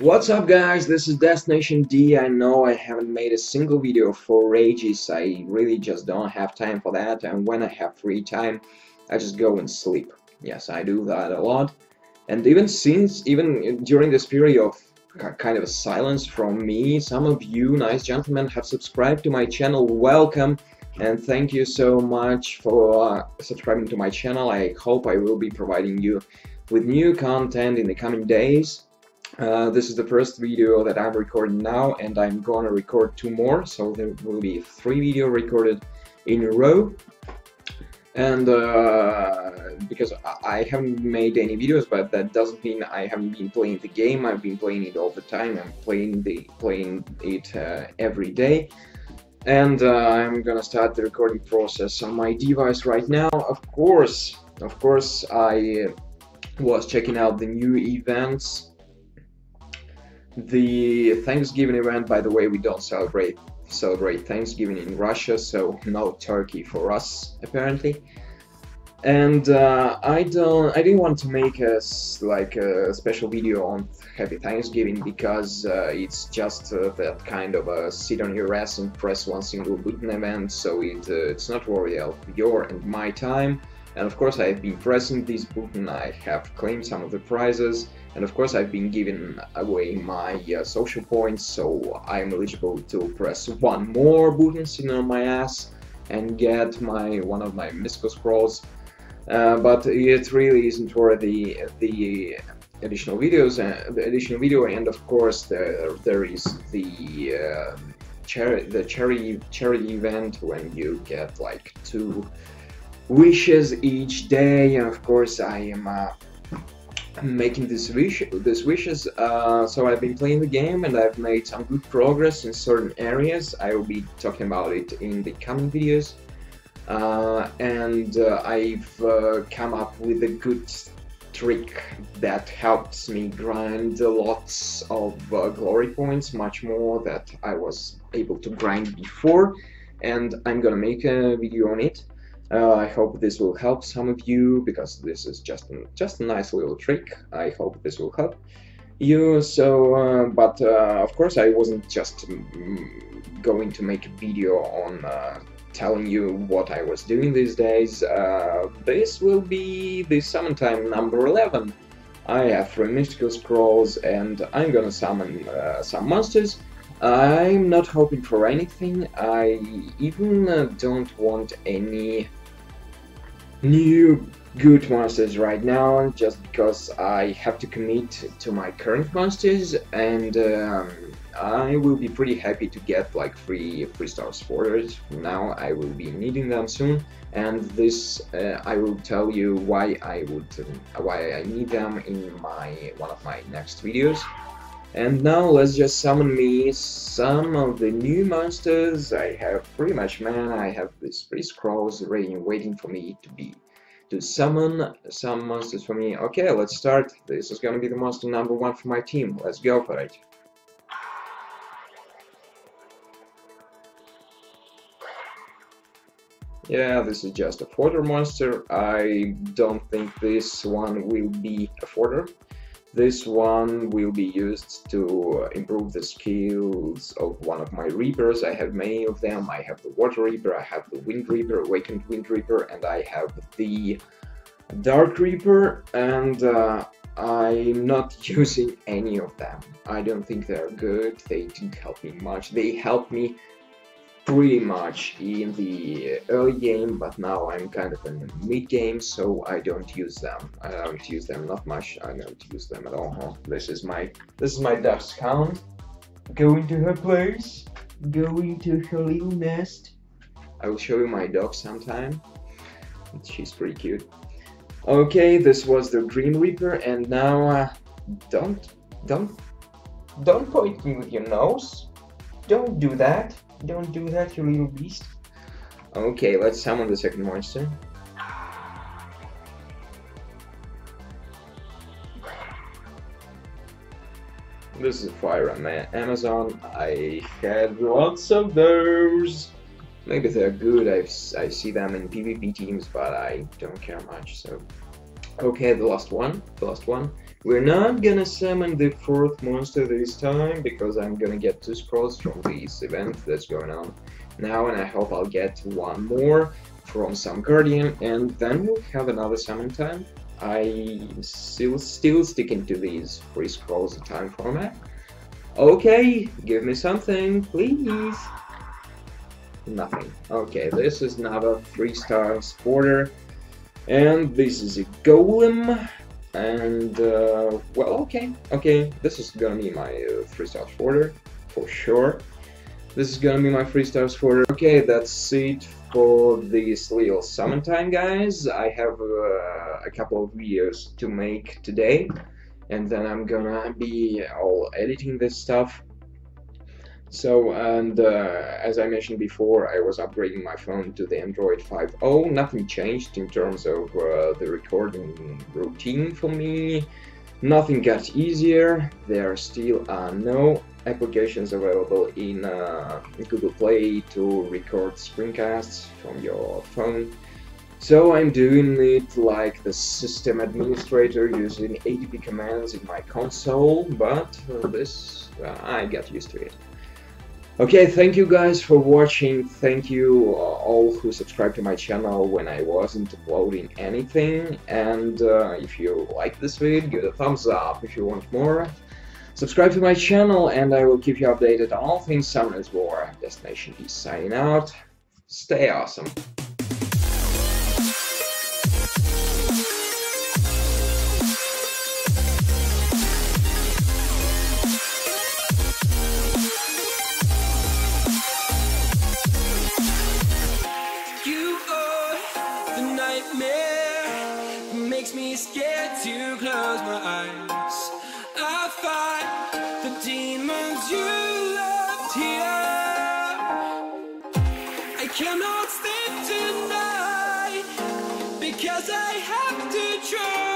What's up, guys? This is Destination D. I know I haven't made a single video for ages. I really just don't have time for that, and when I have free time I just go and sleep. Yes, I do that a lot. And even during this period of kind of silence from me, some of you nice gentlemen have subscribed to my channel. Welcome, and thank you so much for subscribing to my channel. I hope I will be providing you with new content in the coming days. This is the first video that I'm recording now, and I'm gonna record two more, so there will be three videos recorded in a row. And because I haven't made any videos, but that doesn't mean I haven't been playing the game. I've been playing it all the time. I'm playing it every day, and I'm gonna start the recording process on my device right now. Of course, I was checking out the new events. The Thanksgiving event, by the way, we don't celebrate Thanksgiving in Russia, so no turkey for us apparently. And I didn't want to make a special video on Happy Thanksgiving, because it's just that kind of a sit on your ass and press one single button event, so it's not worthy of your and my time. And of course I've been pressing this button, I have claimed some of the prizes, and of course I've been giving away my social points, so I'm eligible to press one more button sitting on my ass and get one of my mystical scrolls. But it really isn't worthy the additional videos, the additional video. And of course there is the charity event, when you get like two wishes each day, and of course I am making these wishes. So I've been playing the game, and I've made some good progress in certain areas. I will be talking about it in the coming videos. And I've come up with a good trick that helps me grind lots of glory points, much more than I was able to grind before, and I'm gonna make a video on it. I hope this will help some of you, because this is just a nice little trick. I hope this will help you. So, but of course I wasn't just going to make a video on telling you what I was doing these days. This will be the summon time number 11. I have 3 mystical scrolls, and I'm gonna summon some monsters. I'm not hoping for anything. I even don't want any new good monsters right now, just because I have to commit to my current monsters, and I will be pretty happy to get like 3 stars for it. Now I will be needing them soon, and this I will tell you why I need them in one of my next videos. And now let's just summon me some of the new monsters. I have pretty much mana. I have these 3 scrolls ready and waiting for me to summon some monsters for me. Okay, let's start. This is gonna be the monster number 1 for my team. Let's go for it. Yeah, this is just a fodder monster. I don't think this one will be a fodder. This one will be used to improve the skills of one of my Reapers. I have many of them. I have the Water Reaper, I have the Wind Reaper, Awakened Wind Reaper, and I have the Dark Reaper, and I'm not using any of them. I don't think they're good. They didn't help me much. They helped me pretty much in the early game, but now I'm kind of in the mid game, so I don't use them. I don't use them, not much. I don't use them at all. Huh? This is my Dusk Hound. Going to her place. Going to her little nest. I will show you my dog sometime. She's pretty cute. Okay, this was the Green Reaper, and now don't point me with your nose. Don't do that. Don't do that, you little beast. Okay, let's summon the second monster. This is Fire Amazon. I had lots of those. Maybe they're good. I see them in PvP teams, but I don't care much. So, okay, the last one. We're not gonna summon the fourth monster this time, because I'm gonna get 2 scrolls from this event that's going on now, and I hope I'll get 1 more from some guardian, and then we'll have another summon time. I'm still sticking to these 3 scrolls a time format. Okay, give me something, please. Nothing. Okay, this is another 3-star supporter, and this is a golem. And well, okay, this is gonna be my 3-star supporter for sure. This is gonna be my 3-star supporter. Okay, that's it for this little summon time, guys. I have a couple of videos to make today, and then I'm gonna be all editing this stuff. So, and as I mentioned before, I was upgrading my phone to the Android 5.0. Nothing changed in terms of the recording routine for me. Nothing got easier. There still are no applications available in Google Play to record screencasts from your phone. So I'm doing it like the system administrator, using ADB commands in my console, but I got used to it. Okay, thank you guys for watching, thank you all who subscribed to my channel when I wasn't uploading anything, and if you like this video, give it a thumbs up. If you want more, subscribe to my channel, and I will keep you updated on all things Summoners War. Destination is signing out, stay awesome! Makes me scared to close my eyes. I fight the demons you left here. I cannot sleep tonight because I have to try.